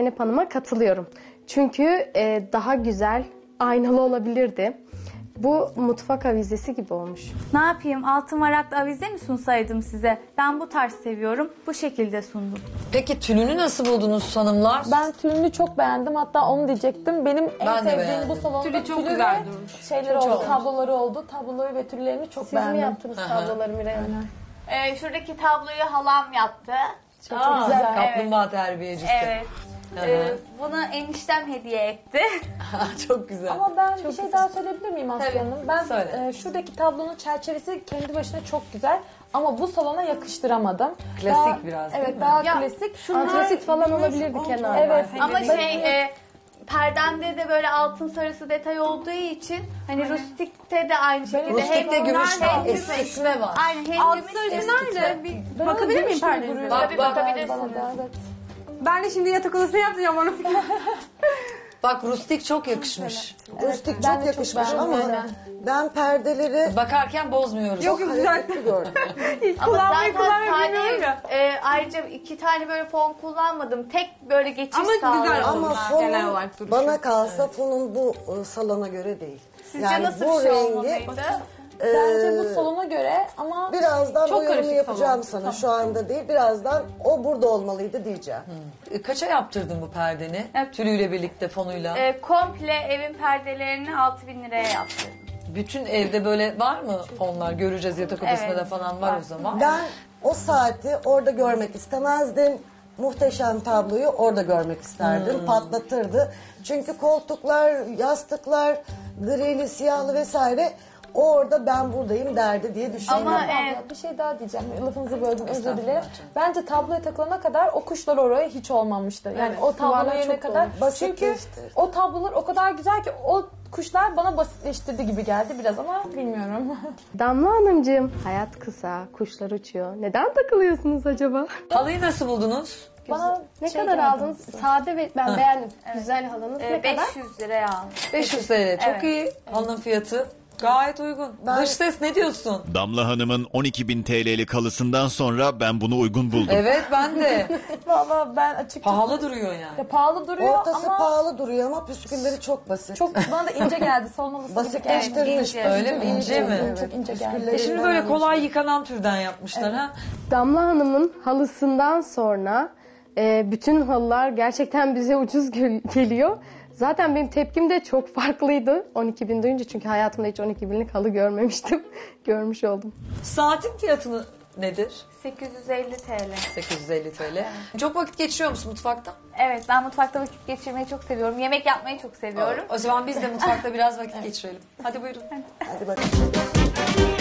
Zeynep Hanım'a katılıyorum. Çünkü daha güzel, aynalı olabilirdi. Bu mutfak avizesi gibi olmuş. Ne yapayım, altın varaklı avize mi sunsaydım size? Ben bu tarz seviyorum, bu şekilde sundum. Peki tülünü nasıl buldunuz hanımlar? Ben tülünü çok beğendim, hatta onu diyecektim. Benim en sevdiğim bu salonda tülü, tabloları oldu. Tabloları ve tüllerini çok beğendim. Siz mi yaptınız tabloları Miray Hanım? Şuradaki tabloyu halam yaptı. Çok güzel. Kaplumbağa terbiyecisi. Evet. Bunu eniştem hediye etti. Çok güzel. Ama ben bir şey daha söyleyebilir miyim Aslı Hanım? Ben şuradaki tablonun çerçevesi kendi başına çok güzel. Ama bu salona yakıştıramadım. Klasik daha, biraz. Evet, daha klasik. Antrasit falan olabilirdi kenarda. Evet. Ama perdemde de böyle altın sarısı detay olduğu için hani rustikte de aynı şekilde. Rustikte gümüş var, eskitme var. Aynen. Altın sarısı nerede? Bir bakabilir miyim perdenize? Tabii bakabilirsiniz. Ben de şimdi yatak odasını yapacağım onu. Bak rustik çok yakışmış. Evet, rustik çok yakışmış ama ben perdeleri... Bakarken bozmuyoruz. Yok güzel. Kullanmayı bilmiyorum ya. Ayrıca 2 tane böyle fon kullanmadım. Tek böyle geçiş sağladım. Ama fon bana kalsa fonun bu salona göre değil. Sizce yani nasıl bir şey olmalıydı? Bence bu salona göre ama birazdan çok yorumu yapacağım sana. Tamam. Şu anda değil, birazdan o burada olmalıydı diyeceğim. Kaça yaptırdın bu perdeni? Evet. Tülüyle birlikte, fonuyla. Komple evin perdelerini 6.000 liraya yaptırdım. Bütün evde böyle var mı fonlar? Göreceğiz, yatak odasında da falan var o zaman. Ben o saati orada görmek istemezdim. Muhteşem tabloyu orada görmek isterdim. Patlatırdı. Çünkü koltuklar, yastıklar, grili, siyahlı vesaire... Orada ben buradayım derdi diye düşünüyorum. Ama bir şey daha diyeceğim. Lafınızı böldüm, özür dilerim. Bence tabloya takılana kadar o kuşlar oraya hiç olmamıştı. Yani o tabloya ne kadar. Çünkü o tablolar o kadar güzel ki o kuşlar bana basitleştirdi gibi geldi biraz ama bilmiyorum. Damla Hanımcığım, hayat kısa, kuşlar uçuyor. Neden takılıyorsunuz acaba? Halıyı nasıl buldunuz? Bana ne kadar aldınız? Sade ve ben beğendim. Güzel halınız ne kadar? 500 liraya aldım. 500 liraya çok iyi. Halının fiyatı. Gayet uygun. Dış ses ne diyorsun? Damla Hanım'ın 12.000 TL'lik halısından sonra ben bunu uygun buldum. Evet ben de. Valla ben açıkçası... Pahalı duruyor yani. Ya, pahalı duruyor ama... pahalı duruyor ama püskülleri çok basit. Çok bana da ince geldi. Salmalısı basitleştirmiş. Öyle mi? İnce mi? Evet. Çok ince geldi. Şimdi böyle kolay yıkanan türden yapmışlar ha. Damla Hanım'ın halısından sonra bütün halılar gerçekten bize ucuz geliyor. Zaten benim tepkim de çok farklıydı 12.000 duyunca, çünkü hayatımda hiç 12.000'lik halı görmemiştim. Görmüş oldum. Saatin fiyatı nedir? 850 TL. 850 TL. Evet. Çok vakit geçiriyor musun mutfakta? Evet, ben mutfakta vakit geçirmeyi çok seviyorum. Yemek yapmayı çok seviyorum. O zaman biz de mutfakta biraz vakit geçirelim. Hadi buyurun. Hadi bakalım.